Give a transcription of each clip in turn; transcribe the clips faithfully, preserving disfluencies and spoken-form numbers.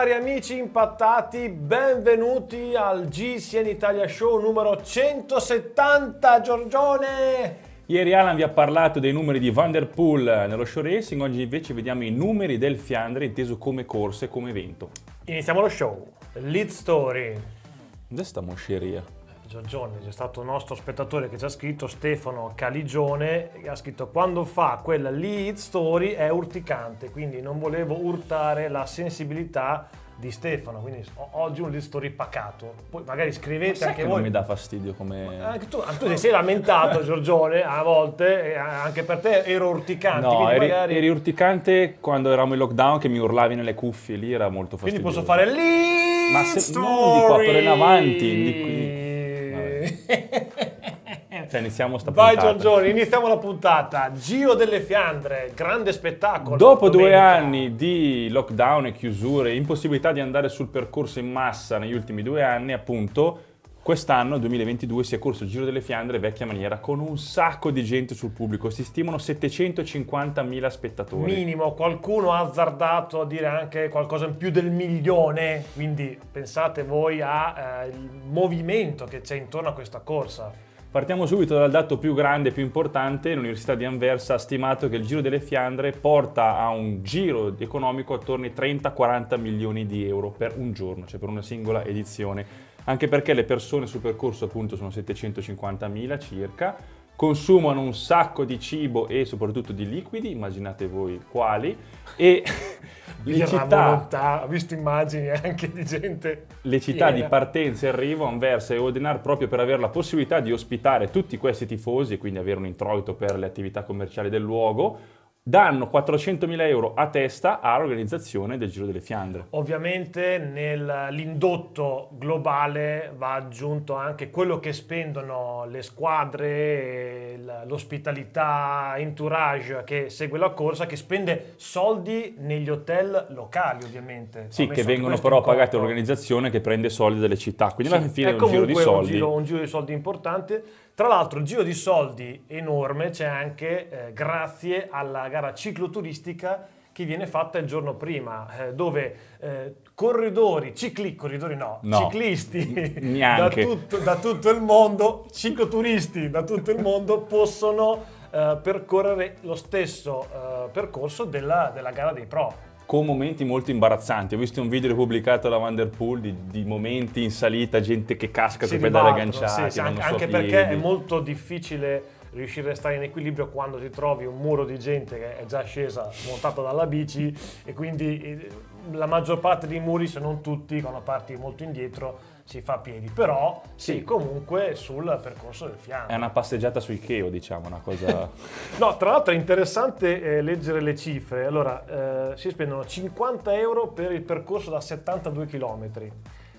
Cari amici impattati, benvenuti al G C N Italia Show numero centosettanta, Giorgione! Ieri Alan vi ha parlato dei numeri di Van der Poel nello show racing, oggi invece vediamo i numeri del Fiandre inteso come corsa e come evento. Iniziamo lo show, lead story. Dove sta mosceria? Giorgione, c'è stato un nostro spettatore che ci ha scritto, Stefano Caligione, che ha scritto: quando fa quella lead story è urticante, quindi non volevo urtare la sensibilità di Stefano, quindi oggi un lead story pacato. Poi magari scrivete, ma anche voi. Non mi dà fastidio come... Anche tu, tu ti sei lamentato, Giorgione, a volte, anche per te ero urticante. No, eri, magari... eri urticante quando eravamo in lockdown, che mi urlavi nelle cuffie, lì era molto fastidioso. Quindi posso fare lead ma se, story! Non di qua, però in avanti, di qui. Cioè, iniziamo sta puntata. Vai Giorgione, iniziamo la puntata. Giro delle Fiandre, grande spettacolo. Dopo domenica. Due anni di lockdown e chiusure, impossibilità di andare sul percorso in massa negli ultimi due anni, appunto, quest'anno, duemilaventidue, si è corso il Giro delle Fiandre vecchia maniera, con un sacco di gente sul pubblico. Si stimano settecentocinquantamila spettatori. Minimo, qualcuno ha azzardato a dire anche qualcosa in più del milione. Quindi pensate voi al eh, movimento che c'è intorno a questa corsa. Partiamo subito dal dato più grande e più importante. L'Università di Anversa ha stimato che il Giro delle Fiandre porta a un giro economico attorno ai trenta quaranta milioni di euro per un giorno, cioè per una singola edizione, anche perché le persone sul percorso appunto sono settecentocinquantamila circa, consumano un sacco di cibo e soprattutto di liquidi, immaginate voi quali, e le città, volontà, ho visto immagini anche di gente. Le città piena. Di partenza e arrivo, Anversa e Oudenaarde, proprio per avere la possibilità di ospitare tutti questi tifosi e quindi avere un introito per le attività commerciali del luogo, danno quattrocentomila euro a testa all'organizzazione del Giro delle Fiandre. Ovviamente nell'indotto globale va aggiunto anche quello che spendono le squadre, l'ospitalità, entourage che segue la corsa, che spende soldi negli hotel locali ovviamente. Sì, che vengono però pagati all'organizzazione che prende soldi dalle città, quindi alla fine è un giro di soldi. Un giro, un giro di soldi importante. Tra l'altro il giro di soldi enorme c'è anche eh, grazie alla gara cicloturistica che viene fatta il giorno prima, eh, dove eh, corridori, cicli, corridori no, no ciclisti da tutto, da tutto il mondo, cicloturisti da tutto il mondo possono eh, percorrere lo stesso eh, percorso della, della gara dei pro. Con momenti molto imbarazzanti. Ho visto un video pubblicato da Van der Poel di, di momenti in salita, gente che casca sui pedali agganciati. Sì, sì, anche anche perché è molto difficile riuscire a stare in equilibrio quando ti trovi un muro di gente che è già scesa, montata dalla bici, e quindi la maggior parte dei muri, se non tutti, quando parti molto indietro, si fa a piedi, però sì, sì, comunque sul percorso del Fiandre. È una passeggiata su Ikeo, diciamo, una cosa... No, tra l'altro è interessante eh, leggere le cifre. Allora, eh, si spendono cinquanta euro per il percorso da settantadue chilometri,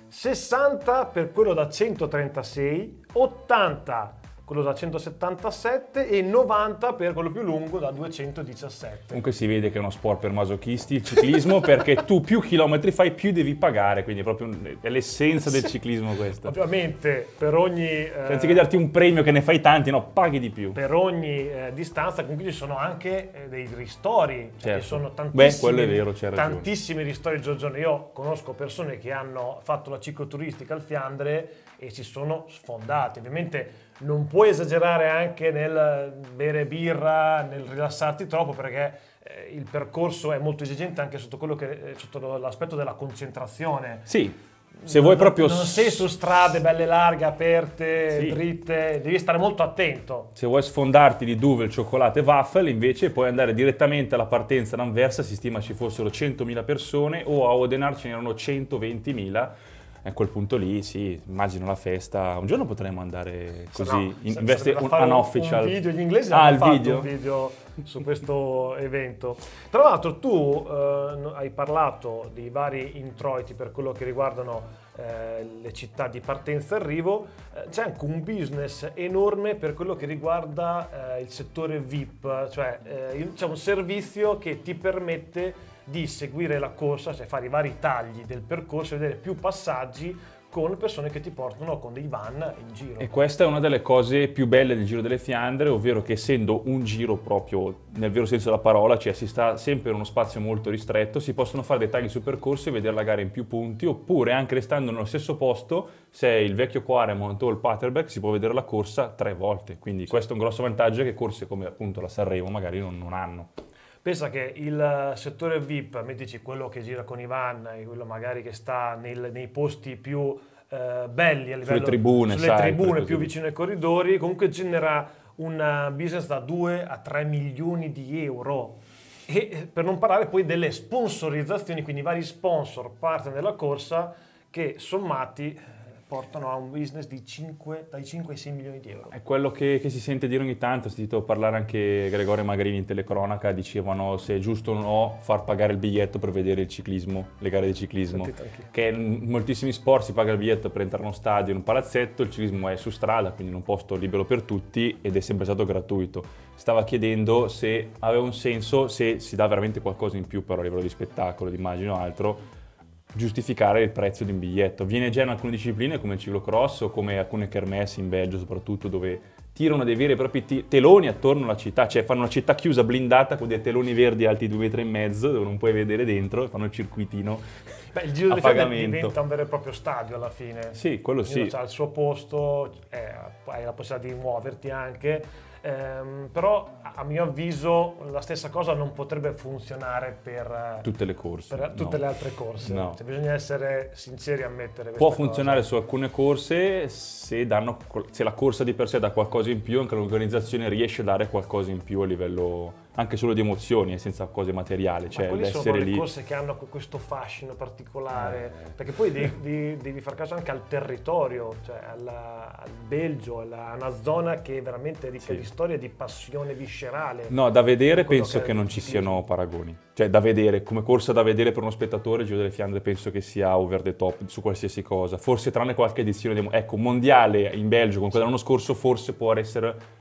sessanta per quello da centotrentasei, ottanta quello da centosettantasette e novanta per quello più lungo da duecentodiciassette. Comunque si vede che è uno sport per masochisti il ciclismo, perché tu più chilometri fai più devi pagare, quindi è proprio l'essenza del ciclismo questa. Ovviamente per ogni... Eh, anziché darti un premio che ne fai tanti, no, paghi di più. Per ogni eh, distanza comunque ci sono anche eh, dei ristori, cioè certo. Ci sono tantissimi, beh, quello è vero, c'è ragione. Tantissimi ristori, Giorgione. Io conosco persone che hanno fatto la cicloturistica al Fiandre e si sono sfondati. Ovviamente non puoi esagerare anche nel bere birra, nel rilassarti troppo, perché il percorso è molto esigente anche sotto quello che, sotto l'aspetto della concentrazione. Sì. Se vuoi non, proprio... non sei su strade belle larghe, aperte, sì, dritte, devi stare molto attento. Se vuoi sfondarti di Duvel, cioccolato e waffle, invece puoi andare direttamente alla partenza ad Anversa, si stima ci fossero centomila persone, o a Oudenaarde ce n'erano centoventimila. A quel punto lì, sì, immagino la festa. Un giorno potremmo andare così, no, in veste un, un official. Un video, gli inglesi ah, hanno fatto video. un video su questo evento. Tra l'altro tu eh, hai parlato dei vari introiti per quello che riguardano eh, le città di partenza e arrivo. C'è anche un business enorme per quello che riguarda eh, il settore V I P, cioè eh, c'è un servizio che ti permette di seguire la corsa, cioè fare i vari tagli del percorso, vedere più passaggi con persone che ti portano con dei van in giro. E questa è una delle cose più belle del Giro delle Fiandre, ovvero che essendo un giro proprio nel vero senso della parola, cioè si sta sempre in uno spazio molto ristretto, si possono fare dei tagli sul percorso e vedere la gara in più punti, oppure anche restando nello stesso posto, se il vecchio Quaremont o il Paterberg si può vedere la corsa tre volte, quindi sì, questo è un grosso vantaggio che corse come appunto la Sanremo magari non, non hanno. Pensa che il settore V I P, mettici quello che gira con i van, quello magari che sta nel, nei posti più eh, belli a livello, sulle tribune, sulle sai, tribune più vicino ai corridori, comunque genera un business da due a tre milioni di euro. E per non parlare poi delle sponsorizzazioni, quindi vari sponsor partner della corsa che sommati portano a un business di dai cinque ai sei milioni di euro. È quello che, che si sente dire ogni tanto, ho sentito parlare anche Gregorio Magrini in telecronaca, dicevano se è giusto o no far pagare il biglietto per vedere il ciclismo, le gare di ciclismo, che in moltissimi sport si paga il biglietto per entrare in uno stadio, in un palazzetto, il ciclismo è su strada, quindi in un posto libero per tutti ed è sempre stato gratuito. Stava chiedendo se aveva un senso, se si dà veramente qualcosa in più per a livello di spettacolo, di immagine o altro, giustificare il prezzo di un biglietto. Viene già in alcune discipline come il ciclocross o come alcune kermesse in Belgio soprattutto, dove tirano dei veri e propri teloni attorno alla città, cioè fanno una città chiusa blindata con dei teloni verdi alti due metri e mezzo dove non puoi vedere dentro e fanno il circuitino. Beh, il Giro a pagamento diventa un vero e proprio stadio alla fine. Sì, quello sì. C'ha il suo posto, eh, hai la possibilità di muoverti anche, ehm, però a mio avviso la stessa cosa non potrebbe funzionare per tutte le corse, per tutte no. le altre corse. No. Cioè, bisogna essere sinceri e ammettere. Può funzionare cosa. su alcune corse se, danno, se la corsa di per sé dà qualcosa in più, anche l'organizzazione riesce a dare qualcosa in più a livello anche solo di emozioni e senza cose materiali, cioè l'essere lì. Sono le corse che hanno questo fascino particolare, eh. perché poi devi, devi far caso anche al territorio, cioè alla, al Belgio, alla, una zona che è veramente ricca sì. di storia, di passione viscerale. No, da vedere penso che, che non ci siano paragoni, cioè da vedere, come corsa da vedere per uno spettatore, il Giro delle Fiandre penso che sia over the top su qualsiasi cosa, forse tranne qualche edizione, di, ecco, mondiale in Belgio con quello dell'anno scorso forse può essere...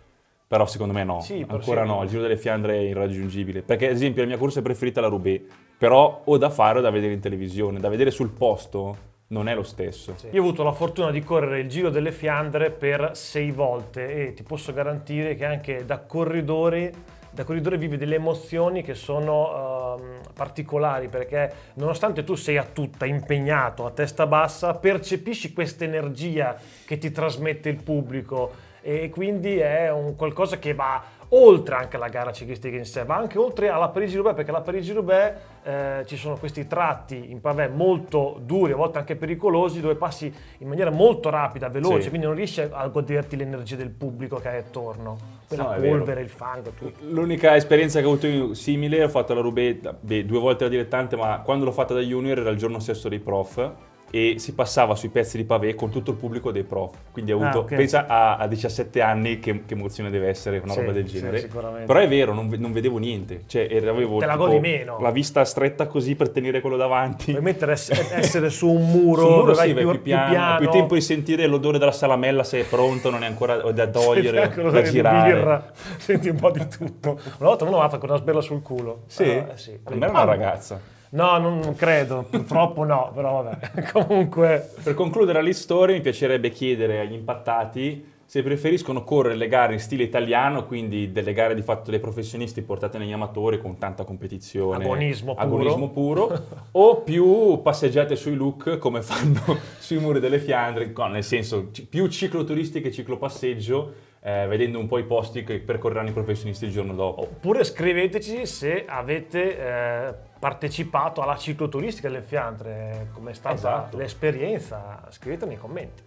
Però secondo me no, sì, ancora sì. no, il Giro delle Fiandre è irraggiungibile, perché ad esempio la mia corsa è preferita la Roubaix, però o da fare o da vedere in televisione, da vedere sul posto non è lo stesso. Sì. Io ho avuto la fortuna di correre il Giro delle Fiandre per sei volte e ti posso garantire che anche da corridore, da corridore vivi delle emozioni che sono um, particolari, perché nonostante tu sei a tutta, impegnato, a testa bassa, percepisci questa energia che ti trasmette il pubblico. E quindi è un qualcosa che va oltre anche alla gara ciclistica in sé, va anche oltre alla Parigi-Roubaix, perché alla Parigi-Roubaix eh, ci sono questi tratti in pavé molto duri, a volte anche pericolosi, dove passi in maniera molto rapida, veloce, sì. quindi non riesci a goderti l'energia del pubblico che hai attorno, quella no, polvere, il fango, tutto. L'unica esperienza che ho avuto io simile, ho fatto la Roubaix beh, due volte da dilettante, ma quando l'ho fatta da junior era il giorno stesso dei prof, e si passava sui pezzi di pavé con tutto il pubblico dei prof, quindi ho avuto, ah, okay. pensa a, a diciassette anni che, che emozione deve essere una sì, roba del genere, sì, però è vero, non, non vedevo niente, cioè avevo te la, tipo, meno. la vista stretta così per tenere quello davanti, per essere su un muro, su un muro sì, vai più, più piano, piano. Più tempo di sentire l'odore della salamella se è pronto, non è ancora da togliere, da girare birra. Senti un po' di tutto. Una volta mi ho fatto con una sberla sul culo, sì, allora, eh, sì. non era una ragazza. No, non credo, purtroppo no, però vabbè, comunque... Per concludere la storia mi piacerebbe chiedere agli impattati se preferiscono correre le gare in stile italiano, quindi delle gare di fatto dei professionisti portate negli amatori con tanta competizione, agonismo puro, agonismo puro o più passeggiate sui Look come fanno sui muri delle Fiandre, nel senso più cicloturisti che ciclopasseggio, Eh, vedendo un po' i posti che percorreranno i professionisti il giorno dopo. Oppure scriveteci se avete eh, partecipato alla cicloturistica delle Fiandre, com'è stata esatto. l'esperienza, scrivetelo nei commenti.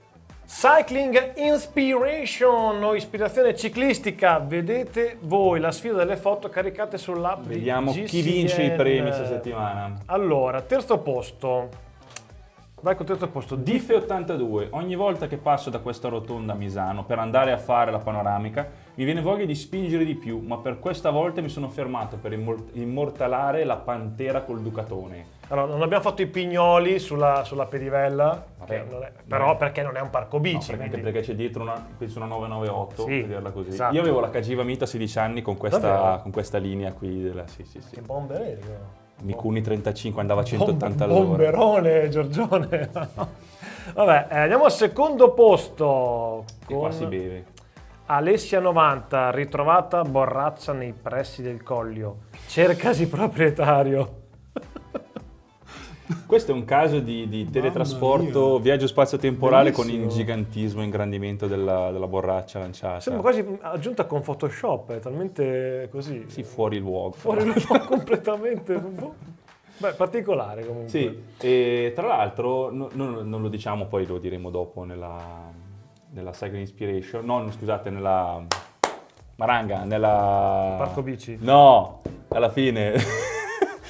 Cycling Inspiration o ispirazione ciclistica, vedete voi la sfida delle foto caricate sull'app di G C N. Vediamo chi vince i premi questa settimana. Allora, terzo posto. Vai col terzo posto, Dife ottantadue, ogni volta che passo da questa rotonda a Misano per andare a fare la panoramica mi viene voglia di spingere di più, ma per questa volta mi sono fermato per immortalare la pantera col Ducatone. Allora, non abbiamo fatto i pignoli sulla, sulla pedivella, Vabbè, non è, però no. perché non è un parco bici. No, perché, perché c'è dietro una, una nove nove otto, sì, vederla così. Esatto. Io avevo la Cagiva Mita a sedici anni con questa, con questa linea qui. Della, sì, sì, sì. Che bomberello! Micuni trentacinque, andava a centottanta all'ora. Bomberone, Giorgione. Vabbè, eh, andiamo al secondo posto. Con... E qua si beve. Alessia novanta, ritrovata borraccia nei pressi del Collio. Cercasi proprietario. Questo è un caso di, di teletrasporto, viaggio spazio-temporale con ingigantismo, ingrandimento della, della borraccia lanciata. Sembra quasi aggiunta con Photoshop, è talmente così. Sì, fuori luogo. Fuori luogo completamente. Beh, particolare comunque. Sì, e tra l'altro, no, no, non lo diciamo, poi lo diremo dopo nella, nella Cycle Inspiration. No, scusate, nella Maranga, nella... Parco Bici. No, alla fine...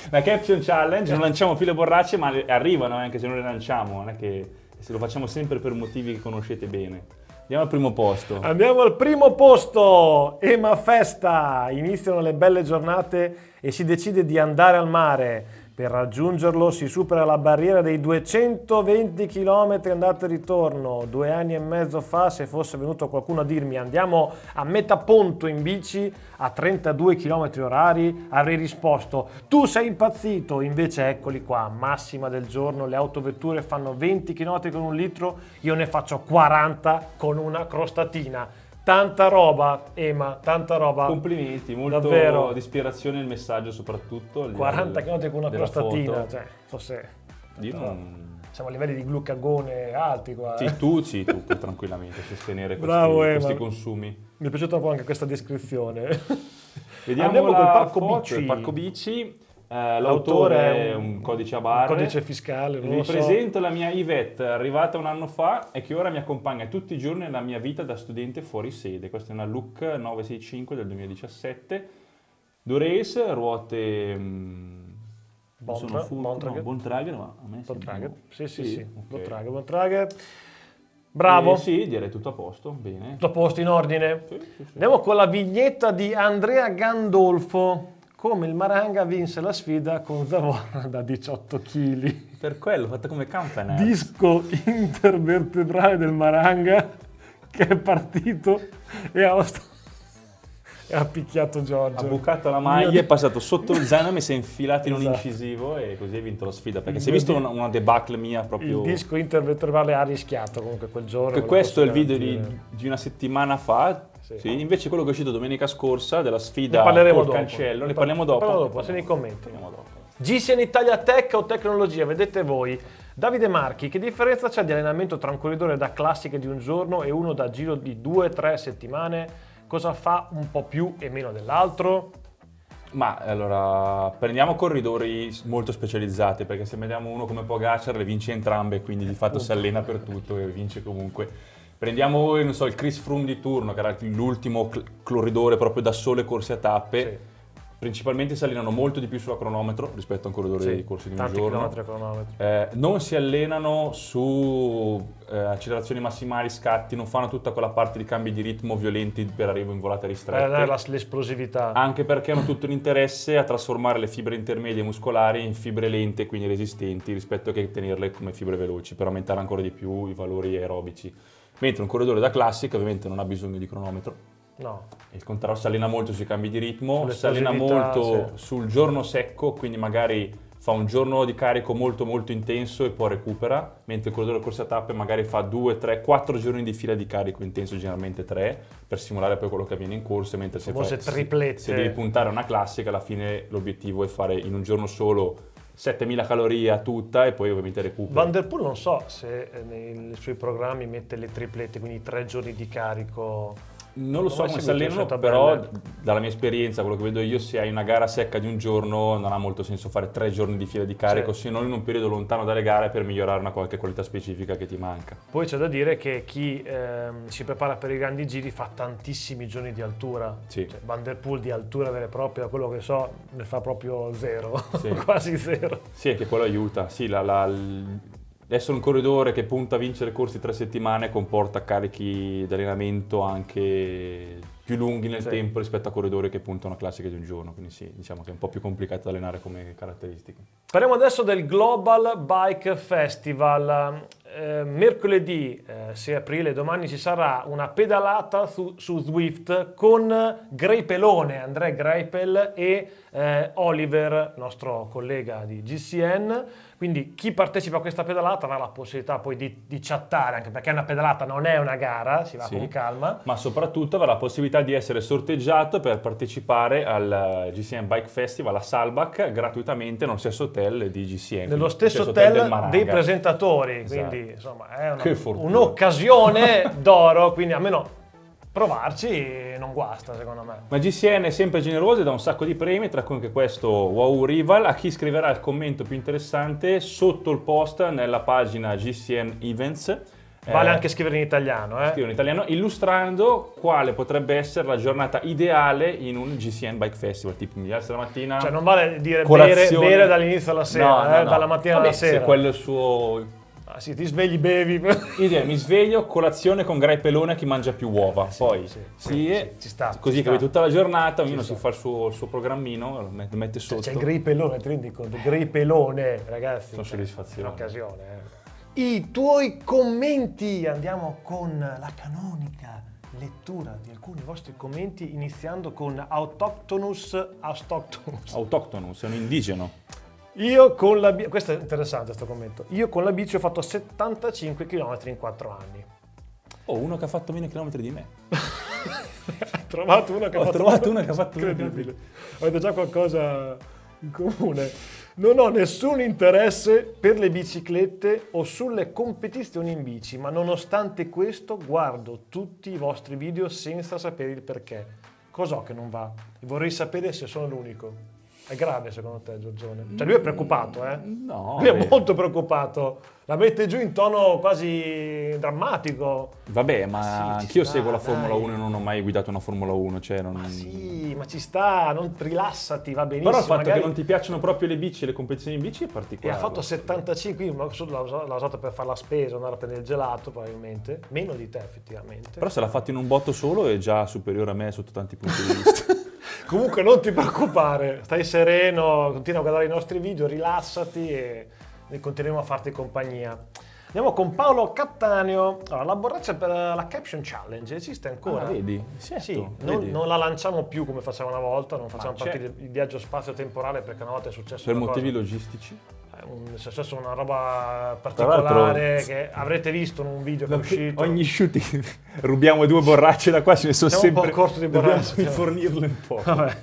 La Caption Challenge, non lanciamo più le borracce, ma arrivano anche se non le lanciamo, non è che se lo facciamo sempre per motivi che conoscete bene. Andiamo al primo posto. Andiamo al primo posto! Ema Festa! Iniziano le belle giornate e si decide di andare al mare. Per raggiungerlo si supera la barriera dei duecentoventi chilometri andata e ritorno. Due anni e mezzo fa, se fosse venuto qualcuno a dirmi andiamo a Metaponto in bici a trentadue chilometri orari, avrei risposto tu sei impazzito, invece eccoli qua, massima del giorno, le autovetture fanno venti chilometri con un litro, io ne faccio quaranta con una crostatina. Tanta roba, Ema, tanta roba. Complimenti, molto davvero di ispirazione il messaggio soprattutto. quaranta chilometri con una crostatina, cioè, forse... Io non... Siamo a livelli di glucagone alti qua. Sì, eh. tu, sì, tu puoi tranquillamente sostenere questi, Bravo, questi consumi. Mi è piaciuta un po' anche questa descrizione. Vediamo col parco, parco bici. Uh, L'autore è un codice a barre, un codice fiscale, non lo so. Vi presento la mia Yvette, arrivata un anno fa e che ora mi accompagna tutti i giorni nella mia vita da studente fuori sede. Questa è una Look nove sessantacinque del duemiladiciassette, Dura-Ace, ruote mh, Bontra, sono Bontrager. No, Bontrager, ma a me Bontrager. Sì, sì, sì, sì. Okay. Bontrager, Bontrager. Bravo. Eh, sì, direi tutto a posto, bene. Tutto a posto, in ordine. Sì, sì, sì. Andiamo con la vignetta di Andrea Gandolfo. Come il Maranga vinse la sfida con zavorra da diciotto chili. Per quello, fatta come campanello. Disco intervertebrale del Maranga che è partito e ha, e ha picchiato Giorgio. Ha bucato la maglia, è passato sotto il zaino e si è infilato in esatto. un incisivo e così hai vinto la sfida. Perché il si è visto una, una debacle mia proprio... Il disco intervertebrale ha rischiato comunque quel giorno. Che questo è il video di, di una settimana fa. Sì, invece quello che è uscito domenica scorsa della sfida col cancello, ne parliamo dopo. Ne parliamo dopo, se nei commenti. G C N Italia Tech o Tecnologia, vedete voi. Davide Marchi, che differenza c'è di allenamento tra un corridore da classiche di un giorno e uno da giro di due tre settimane? Cosa fa un po' più e meno dell'altro? Ma allora, prendiamo corridori molto specializzati, perché se vediamo uno come Pogacar le vince entrambe, quindi di fatto si allena per tutto e vince comunque. Prendiamo non so, il Chris Froome di turno, che era l'ultimo corridore proprio da sole corse a tappe. Sì. Principalmente si allenano molto di più sulla cronometro rispetto a un corridore sì, di corsi di un giorno. Eh, non si allenano su eh, accelerazioni massimali, scatti, non fanno tutta quella parte di cambi di ritmo violenti per arrivo in volata ristretta. Eh, l'esplosività. Anche perché hanno tutto un interesse a trasformare le fibre intermedie muscolari in fibre lente, quindi resistenti, rispetto che tenerle come fibre veloci, per aumentare ancora di più i valori aerobici. Mentre un corridore da classica ovviamente non ha bisogno di cronometro, no. Il contrario, si allena molto sui cambi di ritmo, si allena molto sì. sul giorno secco, quindi magari fa un giorno di carico molto molto intenso e poi recupera, mentre il corridore corsa a tappe magari fa due, tre, quattro giorni di fila di carico intenso, generalmente tre, per simulare poi quello che avviene in corsa, mentre se, fa, se, se devi puntare a una classica alla fine l'obiettivo è fare in un giorno solo settemila calorie a tutta e poi ovviamente recupera. Van der Poel non so se nei suoi programmi mette le triplette, quindi tre giorni di carico. Non lo so come si allenano, però dalla mia esperienza, quello che vedo io, se hai una gara secca di un giorno non ha molto senso fare tre giorni di fila di carico, se non in un periodo lontano dalle gare per migliorare una qualche qualità specifica che ti manca. Poi c'è da dire che chi ehm, si prepara per i grandi giri fa tantissimi giorni di altura. Sì. Cioè, Van der Poel di altura vera e propria, quello che so, ne fa proprio zero, sì. quasi zero. Sì, è che quello aiuta. Sì, la, la, l... Essere un corridore che punta a vincere corsi tre settimane comporta carichi di allenamento anche più lunghi nel sì. tempo rispetto a corridori che puntano a classiche di un giorno, quindi sì, diciamo che è un po' più complicato da allenare come caratteristiche. Parliamo adesso del Global Bike Festival. eh, mercoledì eh, sei aprile, domani, ci sarà una pedalata su, su Zwift con Greipelone, Andrei Greipel e eh, Oliver, nostro collega di G C N. Quindi chi partecipa a questa pedalata avrà la possibilità poi di, di chattare, anche perché una pedalata non è una gara, si va sì, con calma. Ma soprattutto avrà la possibilità di essere sorteggiato per partecipare al G C N Bike Festival a Salbach gratuitamente nello stesso hotel di G C N. Nello stesso hotel, hotel dei presentatori, esatto. Quindi insomma è un'occasione d'oro, quindi almeno provarci non guasta, secondo me. Ma G C N è sempre generoso e dà un sacco di premi, tra cui anche questo Wahoo Rival, a chi scriverà il commento più interessante sotto il post nella pagina G C N Events. Vale eh, anche scrivere in italiano, eh? Scrivere in italiano, illustrando quale potrebbe essere la giornata ideale in un G C N Bike Festival, tipo migliaia la mattina. Cioè non vale dire bere, bere dall'inizio alla sera, no, no, eh, no. dalla mattina Vabbè, alla sera. Se quello è il suo... Ah, sì, ti svegli, bevi. Idea, mi sveglio, colazione con Greipelone, chi mangia più uova. Eh, sì, poi sì, sì, sì, sì, ci sta, così ci che sta. Tutta la giornata, ognuno si fa il suo, il suo programmino, lo mette sotto. C'è Greipelone, ti rendi conto? Greipelone, ragazzi. Sono soddisfazione. Un'occasione. Eh. I tuoi commenti, andiamo con la canonica lettura di alcuni vostri commenti, iniziando con Autochtonus Autochtonus. Autochtonus, è un indigeno. Io con la bici, questo è interessante questo commento, io con la bici ho fatto settantacinque chilometri in quattro anni. Oh, uno che ha fatto meno chilometri di me. Ho trovato uno che ho ha fatto, trovato uno che ha fatto meno chilometri di me. Avete già qualcosa in comune. Non ho nessun interesse per le biciclette o sulle competizioni in bici, ma nonostante questo guardo tutti i vostri video senza sapere il perché. Cos'ho che non va? Vorrei sapere se sono l'unico. È grave secondo te, Giorgione? Cioè lui è preoccupato, eh? No. Lui è molto preoccupato. La mette giù in tono quasi drammatico. Vabbè, ma, ma sì, anch'io seguo la Formula uno e non ho mai guidato una Formula uno. Cioè non... Ma sì, ma ci sta, non rilassati, va benissimo. Però il fatto magari... che non ti piacciono proprio le bici, le competizioni in bici è particolare. E ha fatto settantacinque, io l'ha usato per fare la spesa, andare a prendere il gelato probabilmente. Meno di te effettivamente. Però se l'ha fatto in un botto solo è già superiore a me sotto tanti punti di vista. Comunque non ti preoccupare, stai sereno, continua a guardare i nostri video, rilassati e continuiamo a farti compagnia. Andiamo con Paolo Cattaneo. Allora, la borraccia per la caption challenge esiste ancora? Ah, vedi? Certo, sì, vedi. Non, non la lanciamo più come facciamo una volta, non facciamo parte del viaggio spazio-temporale perché una volta è successo per motivi logistici. Un, è successo una roba particolare che avrete visto in un video che è uscito. Ogni shooting rubiamo due borracce da qua, ce ne sono sempre. Un po' corto di borracce, dobbiamo fornirle un po'. Vabbè.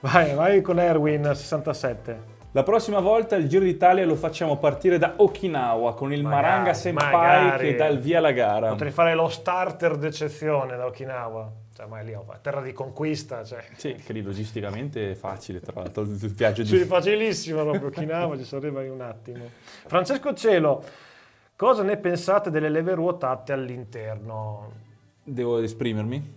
Vai, vai con Erwin sessantasette. La prossima volta il Giro d'Italia lo facciamo partire da Okinawa con il magari, Maranga Senpai magari. Che dà il via alla gara. Potrei fare lo starter d'eccezione da Okinawa. Cioè, ma è lì, terra di conquista. Cioè. Sì, che lì logisticamente è facile, tra l'altro. Il viaggio sì, di... facilissimo proprio. Okinawa ci sarebbe in un attimo. Francesco Cielo, cosa ne pensate delle leve ruotate all'interno? Devo esprimermi?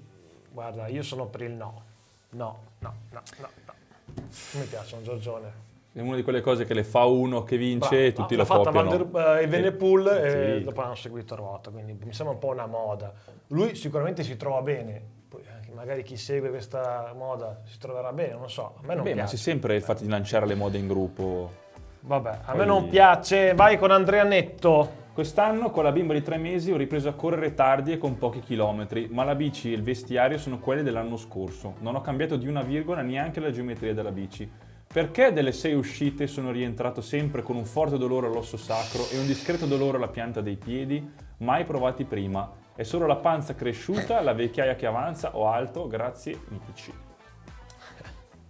Guarda, io sono per il no. No, no, no, no. no. Non mi piacciono, Giorgione. È una di quelle cose che le fa uno che vince Bra e tutti no, lo copiano. L'ha fatta Van der Evenepoel e, e sì. dopo hanno seguito a ruota, quindi mi sembra un po' una moda. Lui sicuramente si trova bene, poi magari chi segue questa moda si troverà bene, non lo so. A me non Beh, piace. Ma c'è sempre il fatto di lanciare le mode in gruppo. Vabbè, a poi... me non piace. Vai con Andrea Netto. Quest'anno con la bimba di tre mesi ho ripreso a correre tardi e con pochi chilometri, ma la bici e il vestiario sono quelli dell'anno scorso. Non ho cambiato di una virgola neanche la geometria della bici. Perché delle sei uscite sono rientrato sempre con un forte dolore all'osso sacro e un discreto dolore alla pianta dei piedi, mai provati prima? È solo la panza cresciuta, la vecchiaia che avanza o alto, grazie mitici.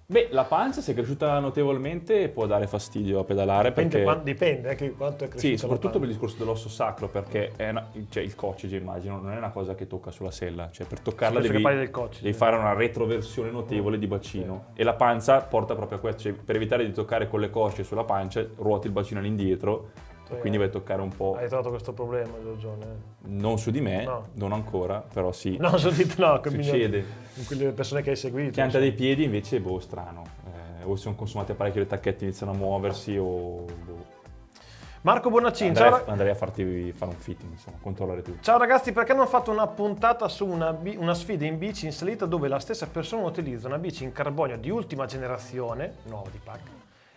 Beh, la panza, se è cresciuta notevolmente, può dare fastidio a pedalare. Dipende, perché... dipende anche quanto è cresciuta. Sì, soprattutto per il discorso dell'osso sacro, perché è una... cioè, il coccige, immagino, non è una cosa che tocca sulla sella. Cioè, per toccarla devi... Del devi fare una retroversione notevole di bacino. Sì. E la panza porta proprio a questo. Cioè, per evitare di toccare con le cosce sulla pancia, ruoti il bacino all'indietro, sì, quindi vai a toccare un po'. Hai trovato questo problema, Giorgione? Non su di me, no. non ancora, però sì. No, su di te no, succede. Quelle persone che hai seguito. Pianta dei piedi invece, boh, strano. Eh, o sono consumate parecchio le tacchette, iniziano a muoversi o... Boh. Marco Bonaccini, andrei, ciao, andrei a farti fare un fitting, insomma, controllare tutto. Ciao ragazzi, perché non ho fatto una puntata su una, una sfida in bici in salita dove la stessa persona utilizza una bici in carbonio di ultima generazione, nuova di pack,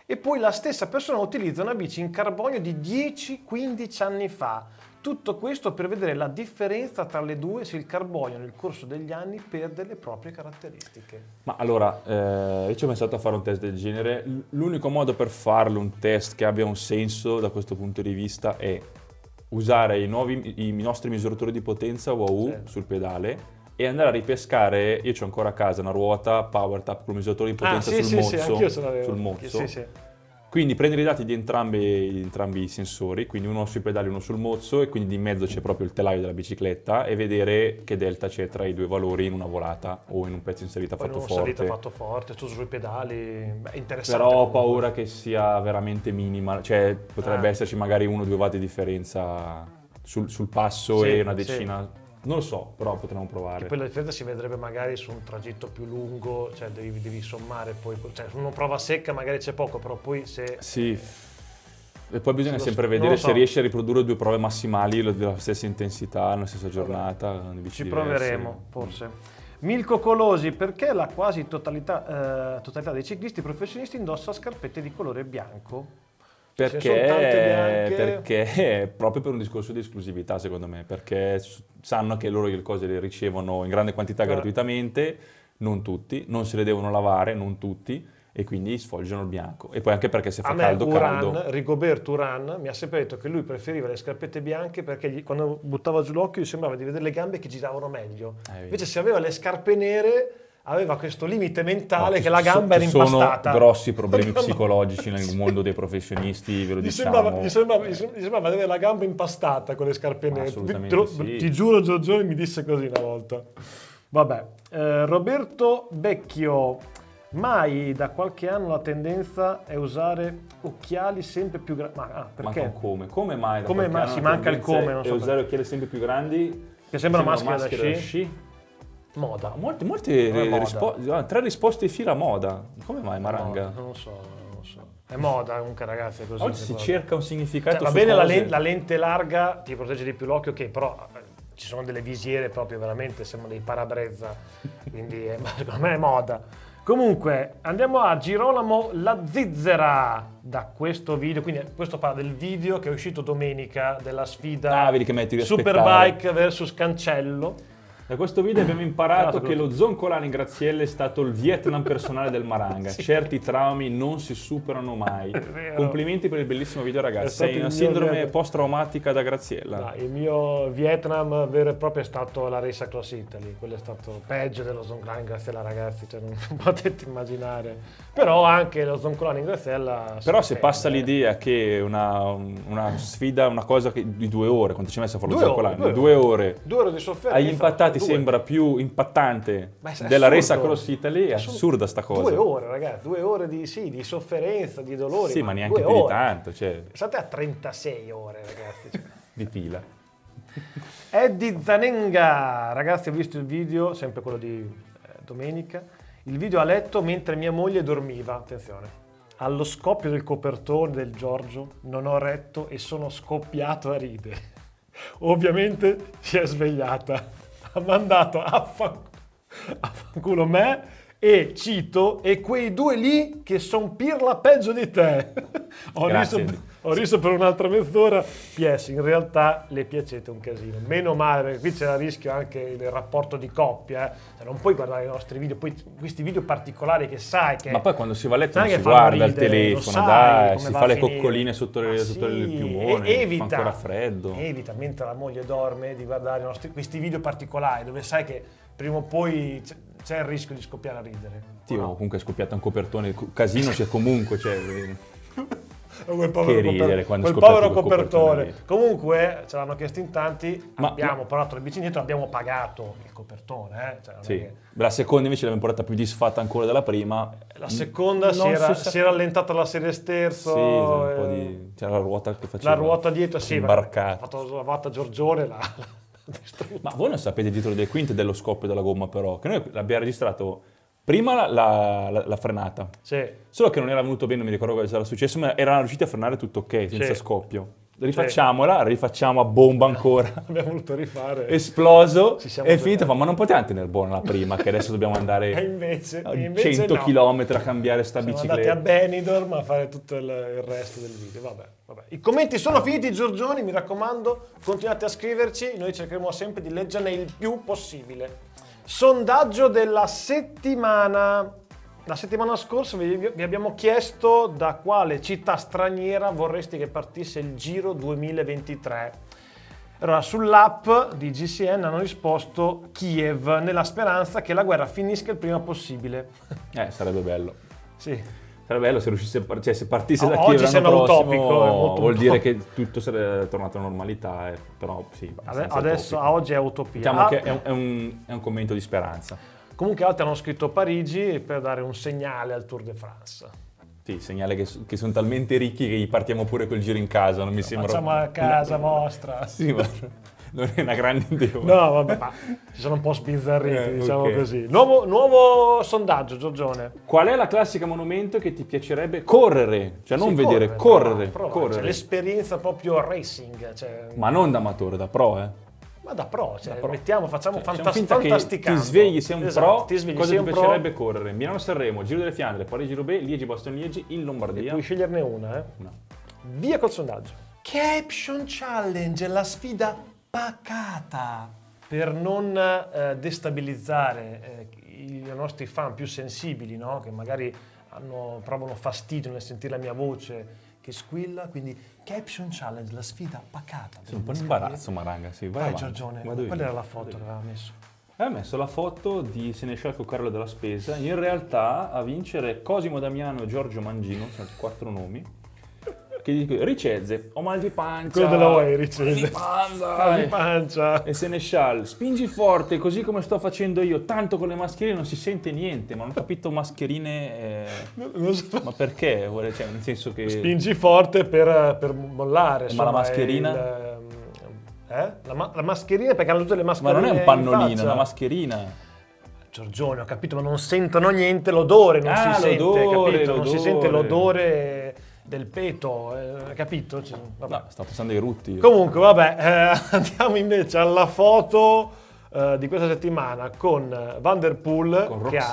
e poi la stessa persona utilizza una bici in carbonio di dieci quindici anni fa. Tutto questo per vedere la differenza tra le due, se il carbonio nel corso degli anni perde le proprie caratteristiche. Ma allora, eh, io ci ho pensato a fare un test del genere. L'unico modo per farlo, un test che abbia un senso da questo punto di vista, è usare i, nuovi, i nostri misuratori di potenza Wahoo, certo, sul pedale, e andare a ripescare. Io c'ho ancora a casa una ruota Power Tap con misuratori di potenza ah, sì, sul, sì, mozzo, sì, sul mozzo. Quindi prendere i dati di entrambi, entrambi i sensori, quindi uno sui pedali e uno sul mozzo, e quindi di mezzo c'è proprio il telaio della bicicletta, e vedere che delta c'è tra i due valori in una volata o in un pezzo in salita fatto forte. Salita fatto forte, tutto sui pedali, è interessante. Però ho paura che sia veramente minima, cioè potrebbe ah. esserci magari uno o due watt di differenza sul, sul passo, sì, e una decina. Sì. Non lo so, però potremmo provare. E poi la differenza si vedrebbe magari su un tragitto più lungo, cioè devi, devi sommare poi, cioè su una prova secca magari c'è poco, però poi se... Sì, e poi bisogna se sempre lo, vedere se so. riesci a riprodurre due prove massimali della stessa intensità, nella stessa giornata. Vabbè, ci diverse. proveremo, forse. Milko Colosi, perché la quasi totalità, eh, totalità dei ciclisti professionisti indossa scarpette di colore bianco? Perché, perché proprio per un discorso di esclusività, secondo me, perché sanno che loro le cose le ricevono in grande quantità, certo, gratuitamente, non tutti, non se le devono lavare, non tutti, e quindi sfoggiano il bianco. E poi anche perché se fa a caldo, me, Uran, caldo. Rigoberto Uran mi ha sempre detto che lui preferiva le scarpette bianche perché gli, quando buttava giù l'occhio gli sembrava di vedere le gambe che giravano meglio. Eh, Invece se aveva le scarpe nere... aveva questo limite mentale, no, che la gamba era impastata. Sono grossi problemi psicologici nel mondo dei professionisti, ve lo diciamo. Sembrava, gli, sembrava, eh. gli sembrava di avere la gamba impastata con le scarpe nere. Ti, sì. ti giuro, Giorgione mi disse così una volta. Vabbè, eh, Roberto Becchio, mai da qualche anno la tendenza è usare occhiali sempre più grandi. Ma, ah, perché? Ma come? Come mai? Da come mai si manca il come? Non so, e usare occhiali sempre più grandi che sembrano maschere da sci. Da sci. Moda. Molte, molte moda. Rispo ah, tre risposte di fila moda. Come mai, Maranga? Moda, non lo so, non lo so. È moda comunque, ragazzi, è così. Oggi si cerca un significato. Cioè, va bene, la lente, la lente larga ti protegge di più l'occhio, che okay, però ci sono delle visiere proprio veramente, sembrano dei parabrezza, quindi è, secondo me è moda. Comunque andiamo a Girolamo La Zizzera da questo video, quindi questo parla del video che è uscito domenica della sfida ah, che Superbike versus Cancello. Da questo video abbiamo imparato che lo Zoncolani Graziella è stato il Vietnam personale del Maranga. Sì. Certi traumi non si superano mai. Complimenti per il bellissimo video, ragazzi. Sei una sindrome post-traumatica da Graziella. No, il mio Vietnam vero e proprio è stato la Race Across Italy. Quello è stato peggio dello Zoncolani Graziella, ragazzi. Cioè, non potete immaginare. Però anche lo Zoncolani Graziella... Però se passa l'idea che una, una sfida, una cosa che, di due ore, quanto ci hai messo a fare lo Zoncolani? Due, due ore. Due ore di sofferenza. Agli impattati sembra più impattante della Race Across Italy, è assurda sta cosa. Due ore, ragazzi, due ore di, sì, di sofferenza, di dolore. Sì, ma, ma neanche più di tanto. Cioè. Pensate a trentasei ore, ragazzi. Cioè. Di fila. Eddie Zanenga, ragazzi, ho visto il video, sempre quello di eh, domenica, il video a letto mentre mia moglie dormiva, attenzione. Allo scoppio del copertone del Giorgio non ho retto e sono scoppiato a ridere. Ovviamente si è svegliata. Ha mandato a fanculo me e cito e quei due lì che son pirla peggio di te. Ho riso, ho riso per un'altra mezz'ora. P S, in realtà le piacete un casino, meno male, perché qui c'era a rischio anche il rapporto di coppia, eh. Cioè, non puoi guardare i nostri video, poi questi video particolari che sai che... Ma poi quando si va a letto non si guarda il telefono, dai, si fa le coccoline sotto le, sotto le piumone, evita, fa ancora freddo. Evita, mentre la moglie dorme, di guardare i nostri, questi video particolari dove sai che prima o poi c'è il rischio di scoppiare a ridere. Sì, no? Comunque è scoppiato un copertone, casino c'è comunque, cioè... Quel povero, che ridere, quando quel povero copertone. copertone. Comunque ce l'hanno chiesto in tanti, ma abbiamo portato le bici dietro, abbiamo pagato il copertone. Eh? Cioè, sì. Che... La seconda invece l'abbiamo portata più disfatta ancora della prima. La seconda si era, si, si era allentata la serie sterzo. Sì, un po' di... C'era la ruota che faceva. La ruota dietro, sì, ha fatto la vata Giorgione. La, la ma voi non sapete dietro le quinte dello scoppio della gomma però, che noi l'abbiamo registrato... Prima la, la, la frenata, sì. Solo che non era venuto bene, non mi ricordo cosa era successo, ma erano riusciti a frenare tutto ok, senza sì. scoppio. rifacciamola, rifacciamo a bomba ancora. Abbiamo voluto rifare. Esploso, e finito, ma non potevamo tenere buona la prima, che adesso dobbiamo andare e invece, a invece cento chilometri no. a cambiare sta Siamo bicicletta. Andati a Benidorm a fare tutto il, il resto del video, vabbè, vabbè. I commenti sono finiti, Giorgioni, mi raccomando, continuate a scriverci, noi cercheremo sempre di leggerne il più possibile. Sondaggio della settimana. La settimana scorsa vi abbiamo chiesto da quale città straniera vorresti che partisse il Giro duemilaventitré. Allora, sull'app di G C N hanno risposto Kiev, nella speranza che la guerra finisca il prima possibile. Eh, sarebbe bello. Sì. Sarebbe bello se riuscisse, cioè se partisse da Kiev l'anno prossimo, vuol dire che tutto sarebbe tornato alla normalità, però sì. Adesso, a oggi è utopia. Diciamo che è un, è un commento di speranza. Comunque altri hanno scritto Parigi per dare un segnale al Tour de France. Sì, segnale che, che sono talmente ricchi che partiamo pure col giro in casa, non mi no, sembra... Facciamo a casa no, vostra. Sì, ma non è una grande idea. No, vabbè, ma ci sono un po' sbizzarriti, eh, diciamo okay. così. Nuovo, nuovo sondaggio, Giorgione. Qual è la classica monumento che ti piacerebbe correre? Cioè non sì, vedere, correre, correre. correre. Cioè, l'esperienza proprio racing. Cioè... Ma non da amatore, da pro, eh. Ma da pro, cioè, da pro. mettiamo, facciamo cioè, fantasticando. Ti svegli, sei un esatto, pro, ti svegli, cosa ti piacerebbe pro. correre? Milano-Sanremo, Giro delle Fiandre, Parigi-Roubaix, Liegi-Bastogne-Liegi, in Lombardia. Puoi sceglierne una, eh? No. Via col sondaggio. Caption Challenge, la sfida pacata. Per non eh, destabilizzare eh, i nostri fan più sensibili, no? Che magari hanno, provano fastidio nel sentire la mia voce che squilla, quindi Caption Challenge, la sfida pacata. Sono un po' in imbarazzo, Maranga, sì, vai, vai Giorgione, qual era la foto che aveva messo? Aveva messo la foto di Senescialco Carlo della Spesa, in realtà a vincere Cosimo Damiano e Giorgio Mangino, sono quattro nomi, che dicono Ricezze, ho mal di pancia, quello della Uai, Ricezze, mal di pancia, mal di pancia. E Senescial, spingi forte, così come sto facendo io, tanto con le mascherine non si sente niente, ma non ho capito mascherine, eh, non, non so. ma perché? Cioè, nel senso che... Spingi forte per, per mollare, ma insomma, la mascherina? Il, eh? la, ma la mascherina, perché hanno tutte le mascherine. Ma non è un pannolino, è una mascherina. Giorgione, ho capito, ma non sentono niente, l'odore non, ah, si, sente, non si sente l'odore... del peto, eh, capito? Cioè, no, sta passando i rutti. Comunque, vabbè, eh, andiamo invece alla foto eh, di questa settimana con Van der Poel, con che ha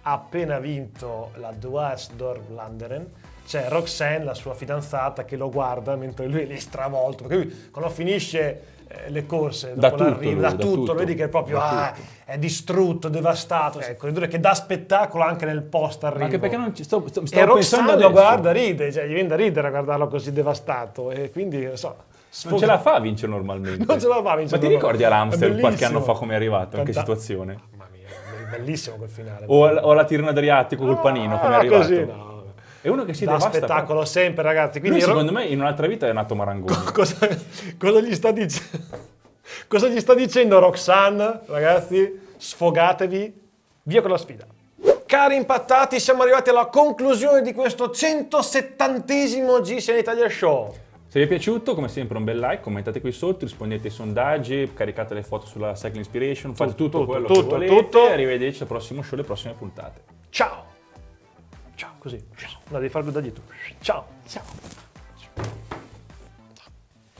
appena vinto la Dura-Ace d'Orblanderen. C'è Roxanne, la sua fidanzata, che lo guarda mentre lui è lì stravolto, perché lui quando finisce eh, le corse, dopo l'arrivo, da, da tutto, lo vedi che è proprio ah, è distrutto, devastato, ecco, che dà spettacolo anche nel post arrivo. Anche perché non ci sto, sto, sto e Roxanne lo guarda, ride, cioè, gli viene da ridere a guardarlo così devastato, e quindi non so, sfoga... non ce la fa a vincere normalmente. Non ce la fa a vincere. Ma ti ricordi a Amsterdam qualche anno fa come è arrivato, Tanta... in che situazione? Mamma mia, bellissimo quel finale. O, al, o la Tirreno Adriatico col ah, panino, come è arrivato. Così, no. È uno che si devasta. Spettacolo sempre, ragazzi. Quindi lui, secondo me, in un'altra vita è nato Marangoni. Cosa, cosa gli sta dicendo? Cosa gli sta dicendo Roxanne? Ragazzi, sfogatevi. Via con la sfida. Cari impattati, siamo arrivati alla conclusione di questo centosettantesimo G C N Italia Show. Se vi è piaciuto, come sempre un bel like, commentate qui sotto, rispondete ai sondaggi, caricate le foto sulla Cycle Inspiration, fate tutto, tutto quello tutto, che volete. Tutto. Arrivederci al prossimo show, le prossime puntate. Ciao! Ciao, così. No, devi farlo da dietro. Ciao. Ciao.